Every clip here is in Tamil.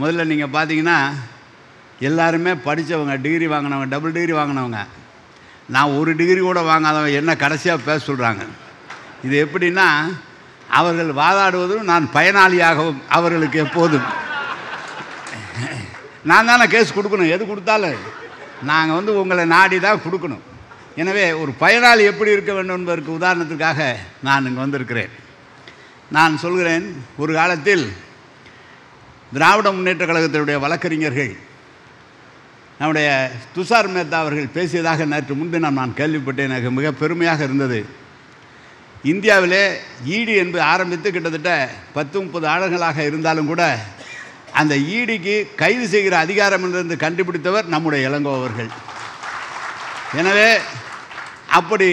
முதல்ல நீங்கள் பார்த்தீங்கன்னா எல்லாருமே படித்தவங்க, டிகிரி வாங்கினவங்க, டபுள் டிகிரி வாங்கினவங்க. நான் ஒரு டிகிரி கூட வாங்காதவங்க என்ன கடைசியாக பேச சொல்கிறாங்க. இது எப்படின்னா, அவர்கள் வாதாடுவதும் நான் பயனாளியாகவும் அவர்களுக்கு எப்போதும். நான் தானே கேஸ் கொடுக்கணும், எது கொடுத்தாலும் நாங்கள் உங்களை நாடி தான் கொடுக்கணும். எனவே ஒரு பயனாளி எப்படி இருக்க வேண்டும் என்பதற்கு உதாரணத்திற்காக நான் இங்கே வந்திருக்கிறேன். நான் சொல்கிறேன், ஒரு காலத்தில் திராவிட முன்னேற்ற கழகத்தினுடைய வழக்கறிஞர்கள் நம்முடைய துஷார் மேத்தா அவர்கள் பேசியதாக நேற்று முன்தினம் நான் கேள்விப்பட்டேன். எனக்கு மிக பெருமையாக இருந்தது. இந்தியாவிலே ஈடி என்பது ஆரம்பித்து கிட்டத்தட்ட 10-30 ஆண்டுகளாக இருந்தாலும் கூட அந்த ஈடிக்கு கைது செய்கிற அதிகாரம் என்று கண்டுபிடித்தவர் நம்முடைய இளங்கோ அவர்கள். எனவே அப்படி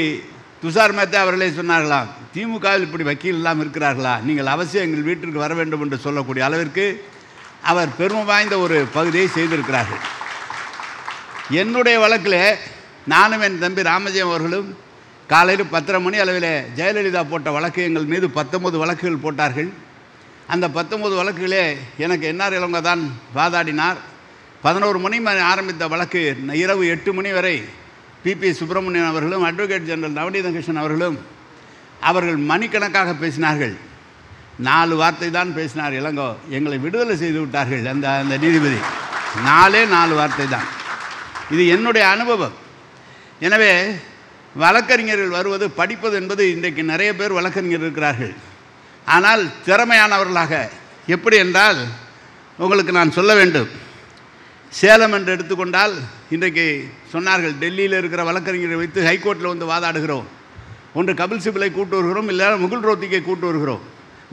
துஷார் மேத்தா அவர்களே சொன்னார்களாம், திமுகவில் இப்படி வக்கீல் இல்லாமல் இருக்கிறார்களா, நீங்கள் அவசியம் எங்கள் வீட்டிற்கு வர வேண்டும் என்று சொல்லக்கூடிய அளவிற்கு அவர் பெருமை வாய்ந்த ஒரு பகுதியை செய்திருக்கிறார்கள். என்னுடைய வழக்கில் நானும் என் தம்பி ராமஜெயம் அவர்களும் காலையில் 10:30 அளவில் ஜெயலலிதா போட்ட வழக்கு எங்கள் மீது 19 வழக்குகள் போட்டார்கள். அந்த 19 வழக்குகளே எனக்கு என்ஆர் இளங்கோ தான் வாதாடினார். 11 மணி ஆரம்பித்த வழக்கு இரவு 8 மணி வரை பிபி சுப்பிரமணியன் அவர்களும் அட்வொகேட் ஜெனரல் நவநீதன் கிருஷ்ணன் அவர்களும் அவர்கள் மணிக்கணக்காக பேசினார்கள். 4 வார்த்தை தான் பேசினார் இளங்கோ. எங்களை விடுதலை செய்து விட்டார்கள் அந்த அந்த நீதிபதி. 4 வார்த்தை தான். இது என்னுடைய அனுபவம். எனவே வழக்கறிஞர்கள் வருவது, படிப்பது என்பது இன்றைக்கு நிறைய பேர் வழக்கறிஞர் இருக்கிறார்கள், ஆனால் திறமையானவர்களாக எப்படி என்றால் உங்களுக்கு நான் சொல்ல வேண்டும். சேலம் என்று எடுத்துக்கொண்டால் இன்றைக்கு சொன்னார்கள், டெல்லியில் இருக்கிற வழக்கறிஞரை வைத்து ஹைகோர்ட்டில் வாதாடுகிறோம், ஒன்று கபில் சிபிலை கூட்டு வருகிறோம், இல்லை முகுல் ரோத்திக்கை கூட்டு வருகிறோம்.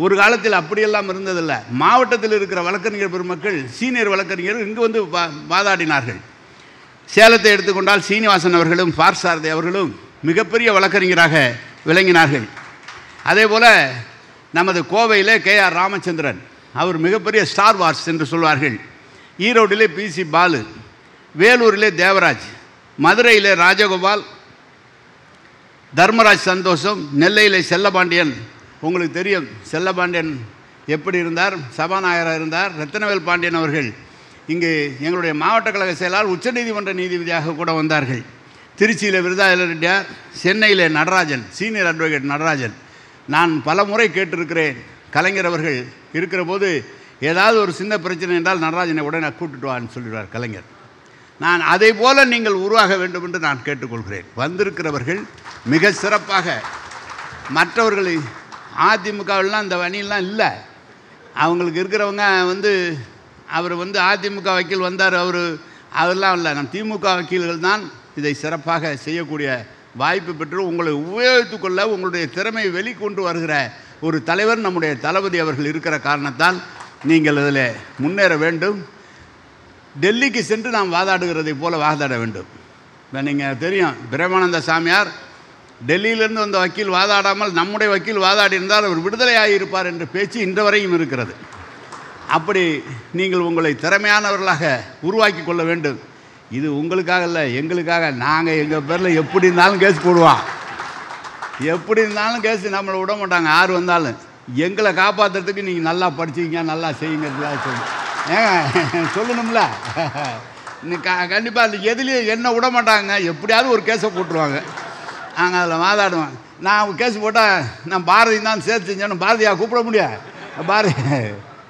ஒரு காலத்தில் அப்படியெல்லாம் இருந்ததில்லை. மாவட்டத்தில் இருக்கிற வழக்கறிஞர் பெருமக்கள், சீனியர் வழக்கறிஞர்கள் இங்கு வாதாடினார்கள். சேலத்தை எடுத்துக்கொண்டால் சீனிவாசன் அவர்களும் பார்சாரதி அவர்களும் மிகப்பெரிய வழக்கறிஞராக விளங்கினார்கள். அதே போல் நமது கோவையிலே KR ராமச்சந்திரன் அவர் மிகப்பெரிய ஸ்டார் வார்ஸ் என்று சொல்வார்கள். ஈரோடிலே PC பாலு, வேலூரிலே தேவராஜ், மதுரையிலே ராஜகோபால், தர்மராஜ் சந்தோஷம், நெல்லையிலே செல்லபாண்டியன். உங்களுக்கு தெரியும் செல்லபாண்டியன் எப்படி இருந்தார், சபாநாயகராக இருந்தார். ரத்தினவேல் பாண்டியன் அவர்கள் இங்கு எங்களுடைய மாவட்ட கழக செயலாளர், உச்சநீதிமன்ற நீதிபதியாக கூட வந்தார்கள். திருச்சியில் விருதாயல ரெட்டியார், சென்னையிலே நடராஜன், சீனியர் அட்வொகேட் நடராஜன். நான் பல முறை கேட்டிருக்கிறேன், கலைஞர் அவர்கள் இருக்கிற போது ஏதாவது ஒரு சின்ன பிரச்சனை என்றால் நடராஜனை உடனே கூப்பிட்டு வான்னு சொல்லிடுவார் கலைஞர். நான் அதே போல் நீங்கள் உருவாக வேண்டும் என்று நான் கேட்டுக்கொள்கிறேன். வந்திருக்கிறவர்கள் மிக சிறப்பாக, மற்றவர்களை அதிமுகவிலாம் இந்த வணிகெலாம் இல்லை. அவங்களுக்கு இருக்கிறவங்க அவர் அதிமுக வக்கீல் வந்தார், அவரெல்லாம் இல்லை. நம் திமுக வக்கீல்கள் தான் இதை சிறப்பாக செய்யக்கூடிய வாய்ப்பு பெற்று உங்களை உபயோகித்துக்கொள்ள, உங்களுடைய திறமையை வெளிக்கொண்டு வருகிற ஒரு தலைவர் நம்முடைய தளபதி அவர்கள் இருக்கிற காரணத்தால் நீங்கள் இதில் முன்னேற வேண்டும். டெல்லிக்கு சென்று நாம் வாதாடுகிறதை போல வாதாட வேண்டும். இப்போ நீங்கள் தெரியும், பிரேமானந்த சாமியார் டெல்லியிலேருந்து வந்த வக்கீல் வாதாடாமல் நம்முடைய வக்கீல் வாதாடி இருந்தால் அவர் விடுதலையாகி இருப்பார் என்ற பேச்சு இன்று வரையும் இருக்கிறது. அப்படி நீங்கள் உங்களை திறமையானவர்களாக உருவாக்கி கொள்ள வேண்டும். இது உங்களுக்காக இல்லை, எங்களுக்காக. நாங்கள் எங்கள் பேரில் எப்படி இருந்தாலும் கேஸ் போடுவோம், எப்படி இருந்தாலும் கேஸ் நம்மளை விட மாட்டாங்க, யார் வந்தாலும். எங்களை காப்பாற்றுறதுக்கு நீங்கள் நல்லா படிச்சிங்க, நல்லா செய்யுங்கிறதுலாம் சொல்லணும்ல. கண்டிப்பாக எதுலேயும் என்ன விட மாட்டாங்க, எப்படியாவது ஒரு கேஸை போட்டுருவாங்க. நாங்கள் அதில் வாதாடுவோம். நான் கேஸ் போட்டால் நான் பாரதி தான் சேர்த்து செஞ்சேன்னு பாரதியாக கூப்பிட முடியாது,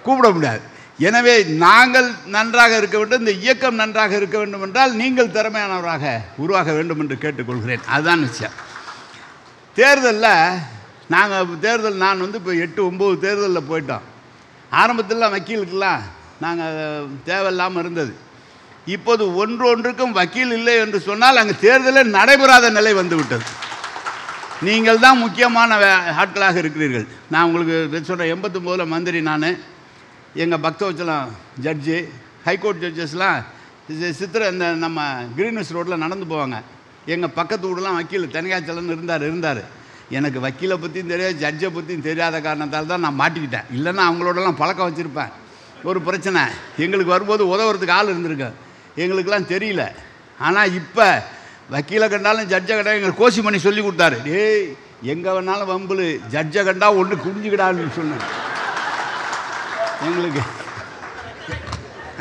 கூப்பிட முடியாது. எனவே நாங்கள் நன்றாக இருக்க வேண்டும், இந்த இயக்கம் நன்றாக இருக்க வேண்டும் என்றால் நீங்கள் திறமையானவராக உருவாக வேண்டும் என்று கேட்டுக்கொள்கிறேன். அதுதான் விஷயம். தேர்தலில் நாங்கள் நான் இப்போ 8-9 தேர்தலில் போயிட்டோம். ஆரம்பத்திலாம் வக்கீலுக்கெல்லாம் நாங்கள் தேவையில்லாமல் இருந்தது. இப்போது ஒன்றுக்கும் வக்கீல் இல்லை என்று சொன்னால் அங்கே தேர்தலே நடைபெறாத நிலை வந்துவிட்டது. நீங்கள் தான் முக்கியமான ஆட்களாக இருக்கிறீர்கள். நான் உங்களுக்கு சொல்கிறேன், 89 மந்திரி நான், எங்கள் பக்தவச்சலம் ஜட்ஜு, ஹைகோர்ட் ஜட்ஜஸ்லாம் இந்த நம்ம கிரீன்விச் ரோட்டில் நடந்து போவாங்க. எங்கள் பக்கத்து வீடெலாம் வக்கீல் தனியாச்சலன்னு இருந்தார். எனக்கு வக்கீலை பற்றியும் தெரியாது, ஜட்ஜை பற்றியும் தெரியாத காரணத்தால் தான் நான் மாட்டிக்கிட்டேன். இல்லைன்னா அவங்களோடலாம் பழக்கம் வச்சுருப்பேன். ஒரு பிரச்சனை எங்களுக்கு வரும்போது உதவுறதுக்கு ஆள் இருந்திருக்கேன், எங்களுக்கெல்லாம் தெரியல. ஆனால் இப்போ வக்கீலை கண்டாலும் ஜட்ஜை கண்டாலும் எங்களுக்கு கோஷி பண்ணி சொல்லி கொடுத்தாரு, ஏய் எங்கே வேணாலும் வம்புலு, ஜட்ஜை கண்டா ஒன்று குடிஞ்சுக்கிடான்னு சொன்னேன். எங்களுக்கு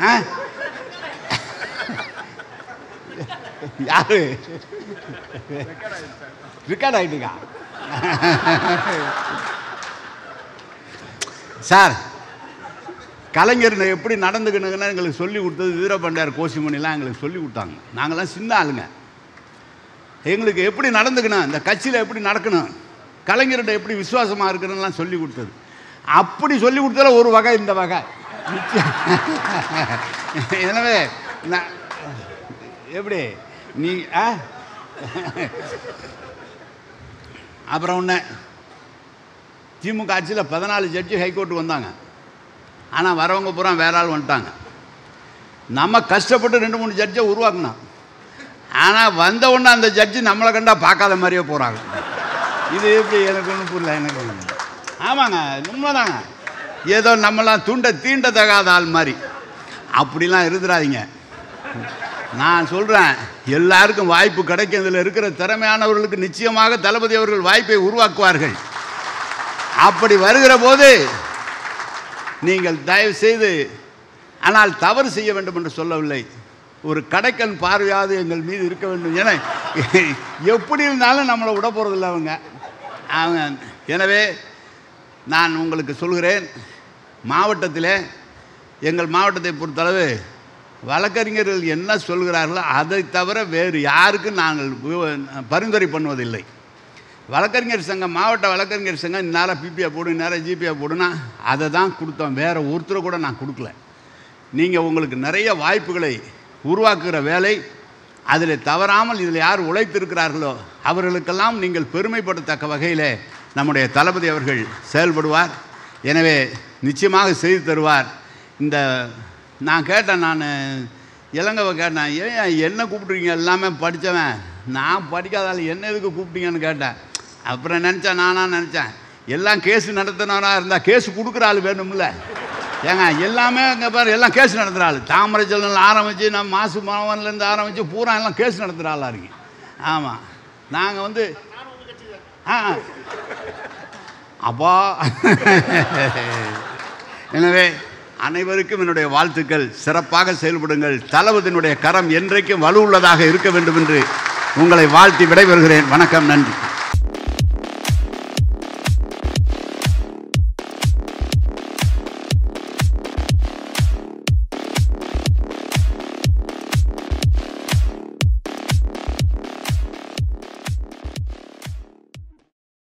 ¿Ah? யாரு ரெக்கார்ட் ஆகிட்டுக்கா சார்? கலைஞர் எப்படி நடந்துக்கணுங்கன்னா எங்களுக்கு சொல்லி கொடுத்தது வீரபண்டார் கோஷிமணிலாம் எங்களுக்கு சொல்லி கொடுத்தாங்க. நாங்கள்லாம் சின்ன ஆளுங்க, எங்களுக்கு எப்படி நடந்துக்கணும், இந்த கட்சியில் எப்படி நடக்கணும், கலைஞர்கிட்ட எப்படி விசுவாசமாக இருக்கணும்லாம் சொல்லி கொடுத்தது. அப்படி சொல்லி கொடுத்தால ஒரு வகை இந்த வகை. எனவே நான் எப்படி நீ அப்புறம் ஒன்று திமுக ஆட்சியில் 14 ஜட்ஜி ஹைகோர்ட்டு வந்தாங்க. ஆனால் வரவங்க பூரா வேற ஆள் வந்துட்டாங்க. நம்ம கஷ்டப்பட்டு 2-3 ஜட்ஜை உருவாக்குனோம். ஆனால் வந்தவுடனே அந்த ஜட்ஜி நம்மளை கண்டா பார்க்காத மாதிரியே போகிறாங்க. இது எப்படி எனக்கு ஒன்றும் புரியல. எனக்கு ஆமாங்க உண்மைதாங்க. ஏதோ நம்மளாம் தீண்ட தகாத ஆள் மாதிரி அப்படிலாம் இருந்துடாதீங்க. நான் சொல்கிறேன், எல்லாருக்கும் வாய்ப்பு கிடைக்கும். இதில் இருக்கிற திறமையானவர்களுக்கு நிச்சயமாக தளபதி அவர்கள் வாய்ப்பை உருவாக்குவார்கள். அப்படி வருகிற போது நீங்கள் தயவு செய்து, ஆனால் தவறு செய்ய வேண்டும் என்று சொல்லவில்லை, ஒரு கடைக்கன் பார்வையாவது எங்கள் மீது இருக்க வேண்டும். என எப்படி இருந்தாலும் நம்மளை விட போகிறதில்ல அவங்க. எனவே நான் உங்களுக்கு சொல்கிறேன், மாவட்டத்தில் எங்கள் மாவட்டத்தை பொறுத்தளவு வழக்கறிஞர்கள் என்ன சொல்கிறார்களோ அதை தவிர வேறு யாருக்கும் நாங்கள் பரிந்துரை பண்ணுவதில்லை. வழக்கறிஞர் சங்கம், மாவட்ட வழக்கறிஞர் சங்கம் இந்நேரம் பிபிஐ போடும், இந்நேரம் ஜிபிஐ போடுன்னா அதை தான் கொடுத்தோம். வேறு ஒருத்தரை கூட நான் கொடுக்கல. நீங்கள் உங்களுக்கு நிறைய வாய்ப்புகளை உருவாக்குகிற வேலை, அதில் தவறாமல் இதில் யார் உழைத்திருக்கிறார்களோ அவர்களுக்கெல்லாம் நீங்கள் பெருமைப்படத்தக்க வகையில் நம்முடைய தளபதி அவர்கள் செயல்படுவார். எனவே நிச்சயமாக செய்து தருவார். இந்த நான் கேட்டேன், நான் இளங்கவை கேட்டேன், ஏன் என்ன கூப்பிட்றீங்க, எல்லாமே படித்தவன், நான் படிக்காதால் என்ன எதுக்கு கூப்பிட்டீங்கன்னு கேட்டேன். அப்புறம் நினச்சேன், நினச்சேன் எல்லாம் கேஸு நடத்தினவராக இருந்தால் கேஸு கொடுக்குற ஆள் வேணும்ல. ஏங்க எல்லாமே இங்கே பாரு, எல்லாம் கேஸ் நடத்துகிற ஆள், தாமரை செல்வனில் ஆரம்பித்து நம்ம மாசு மாவன்லேருந்து ஆரம்பித்து பூரா எல்லாம் கேஸ் நடத்துகிற ஆளாக இருக்கு. ஆமாம், நாங்கள் வந்து அப்பா. எனவே அனைவருக்கும் என்னுடைய வாழ்த்துக்கள். சிறப்பாக செயல்படுங்கள். தளபதியினுடைய கரம் என்றைக்கும் வலுவுள்ளதாக இருக்க வேண்டும் என்று உங்களை வாழ்த்தி விடைபெறுகிறேன். வணக்கம், நன்றி.